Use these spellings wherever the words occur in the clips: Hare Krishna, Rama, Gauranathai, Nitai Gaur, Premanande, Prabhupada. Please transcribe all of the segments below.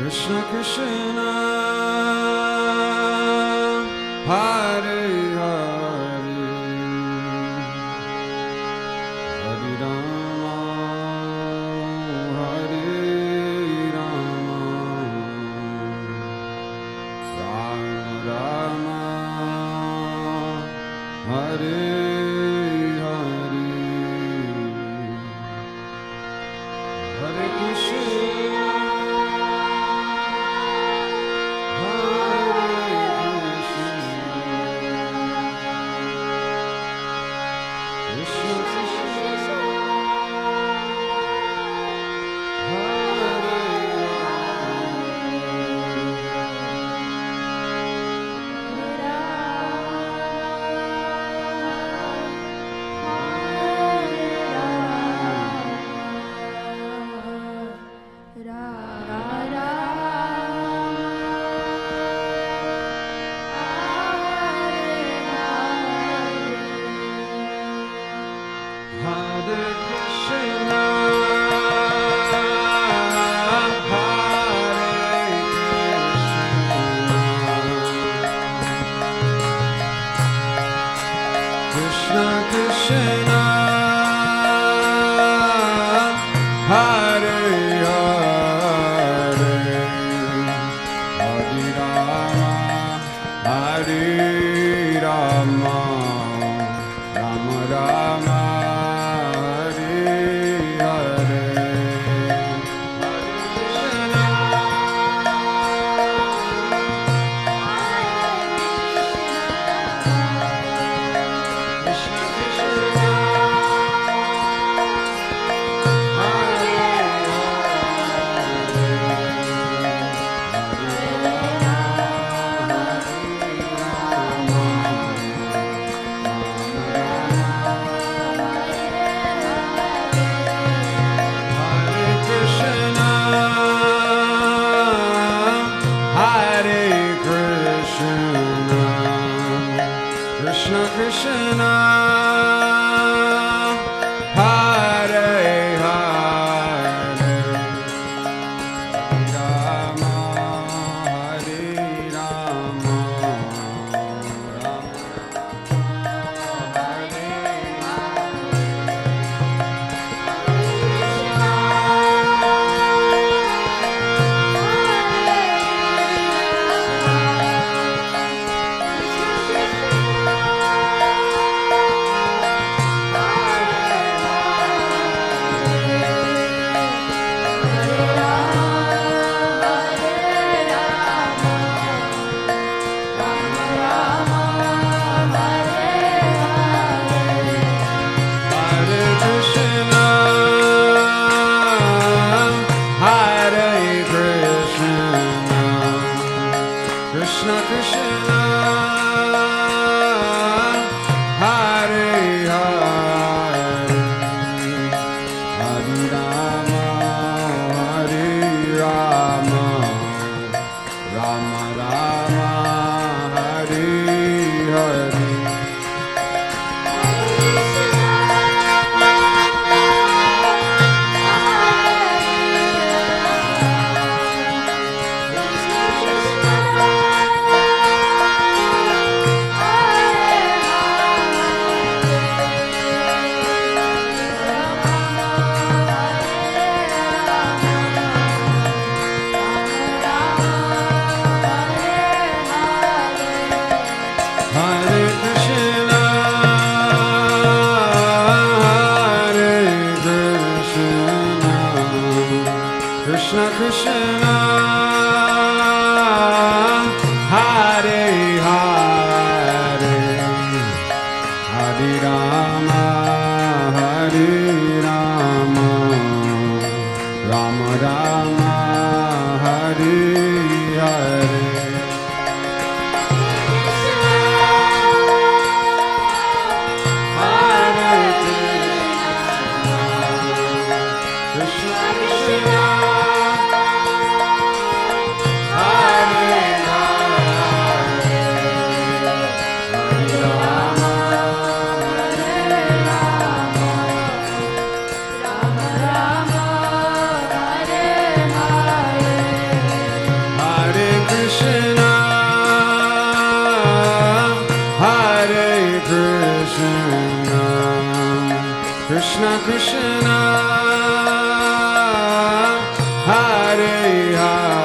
Krishna Krishna, Hare Hare, Hare Rama, Hare Rama, Rama Rama, Hare Hare, Hare Krishna. Krishna Krishna, Hare Hare, Hare Rama, Krishna Krishna, Hare Hare, Hare Rama, Hare Rama, Rama Rama, Hare Hare. Krishna Krishna, Hare Hare, Hare Rama, Hare Rama, Rama Rama, Hare Hare. Krishna, Krishna Krishna, Hare Hare.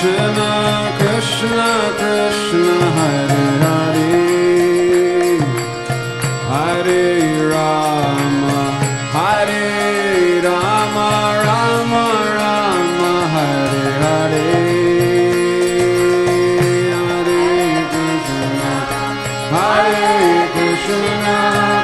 Krishna Krishna Krishna Hare Hare Hare Rama Hare Rama Rama Rama Hare Hare Hare Krishna Rama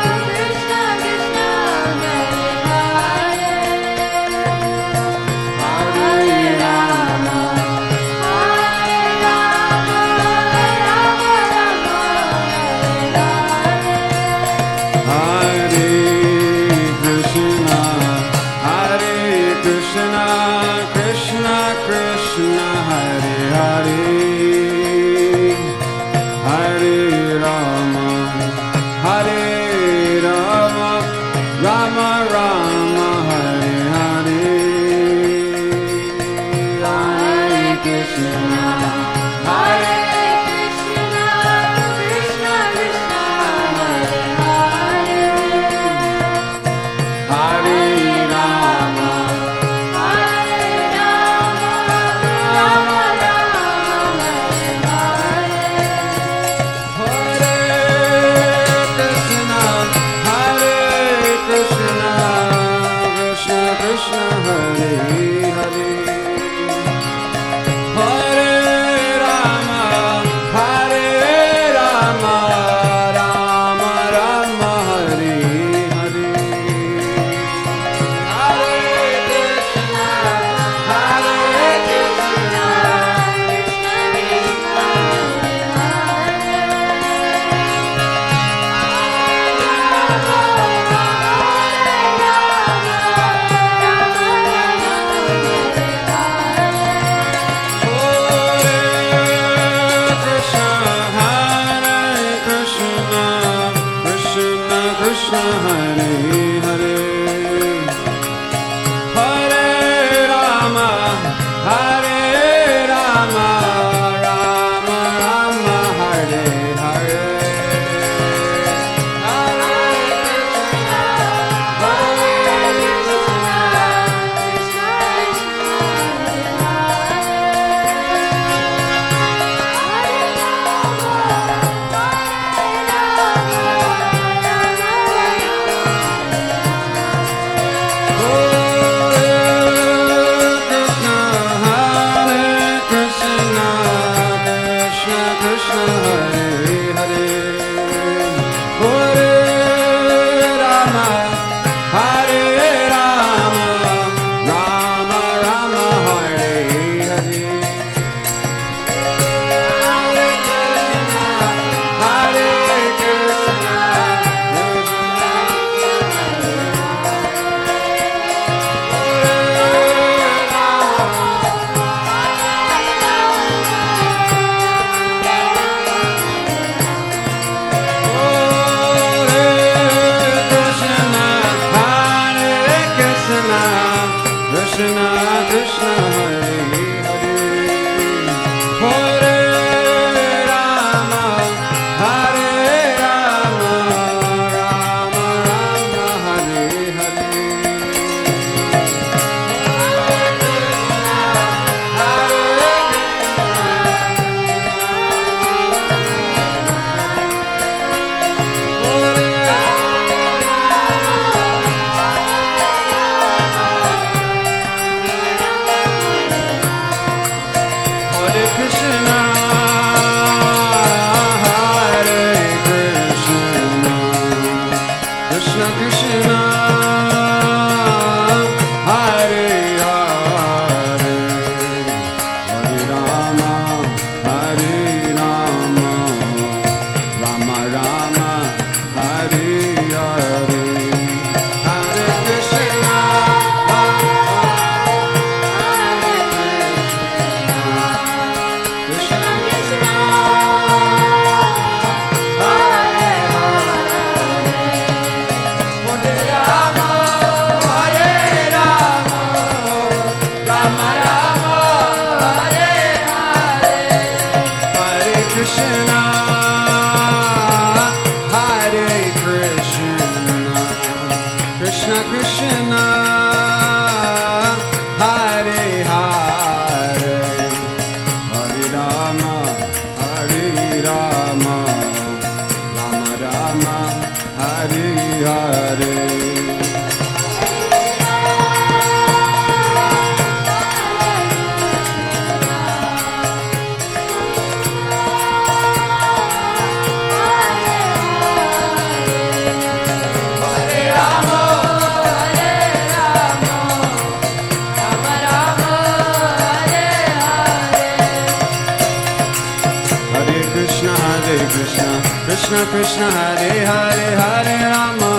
Krishna Krishna Hare Hare Hare Rama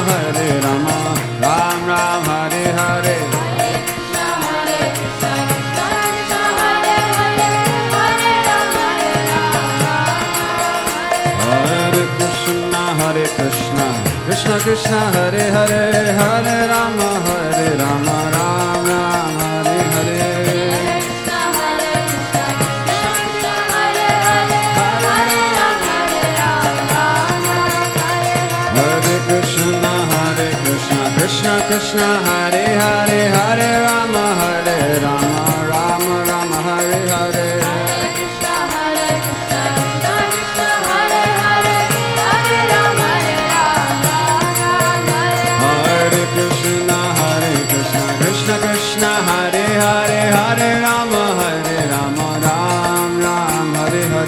Ram Ram Hare Hare Hare Krishna Hare Krishna Krishna Krishna Hare Hare Hare Rama Hare Krishna Krishna Krishna Hare Hare Hare Rama Ram Ram Hare Hare Krishna Krishna Hare Hare Hare Rama Rama Rama Hare Hare Hare Krishna Krishna Hare Hare Hare Rama Hare Krishna Hare Krishna Krishna Krishna Hare Hare Hare Rama Ram Ram Hare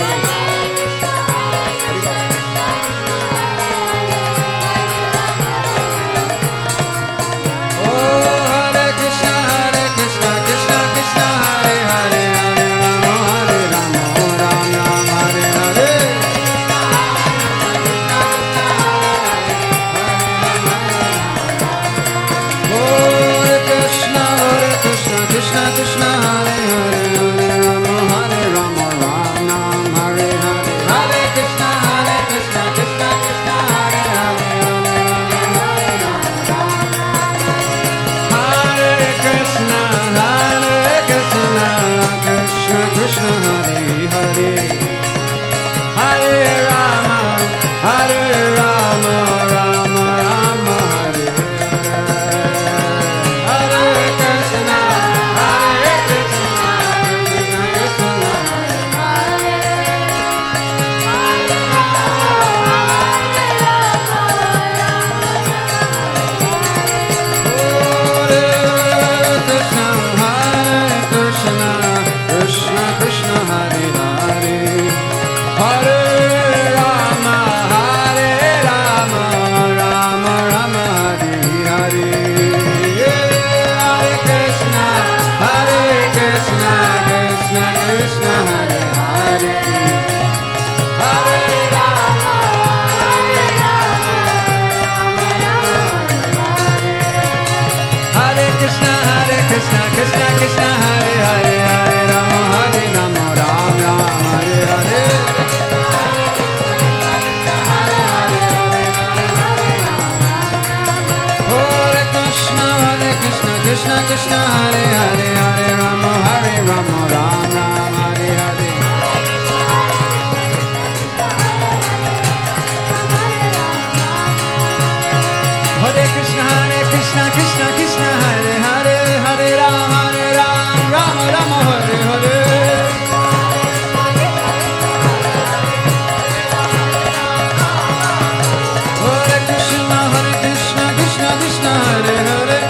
Hare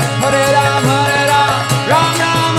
Hare Rama, Rama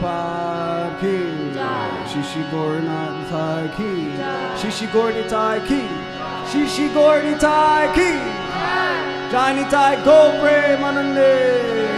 Prabhupada ki jai, Shri Shri Gauranathai ki jai, Shri Shri Gauranathai ki jai, Shri Shri Gauranathai ki jai, Jai Nitai Gaur Premanande.